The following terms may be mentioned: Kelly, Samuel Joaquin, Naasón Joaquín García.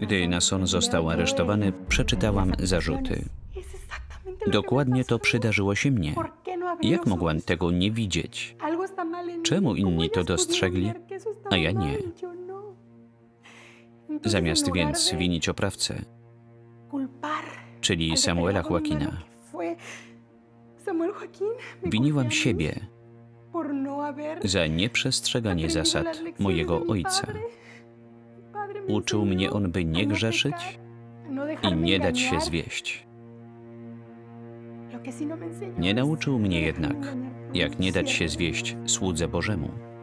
Gdy Naasón został aresztowany, przeczytałam zarzuty. Dokładnie to przydarzyło się mnie. Jak mogłam tego nie widzieć? Czemu inni to dostrzegli, a ja nie? Zamiast więc winić oprawcę, czyli Samuela Joaquina, winiłam siebie za nieprzestrzeganie zasad mojego ojca. Uczył mnie on, by nie grzeszyć i nie dać się zwieść. Nie nauczył mnie jednak, jak nie dać się zwieść słudze Bożemu.